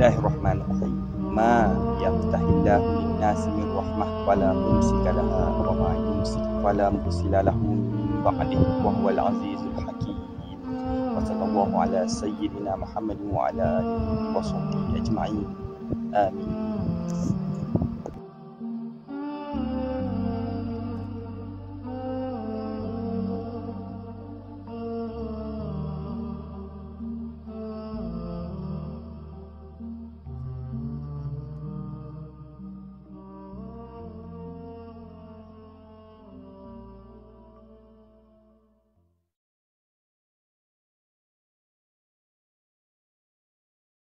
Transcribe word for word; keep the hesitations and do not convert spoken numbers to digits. Bismillahirrahmanirrahim. Ma yaftahillahu lin-nasi min rahmah fala mumsika laha wa ma yumsik fala mursila lahu min ba'dihi wa huwal azizul hakim. Wa sallallahu ala sayyidina Muhammadin wa ala alihi wa sahbihi ajma'in. Amin.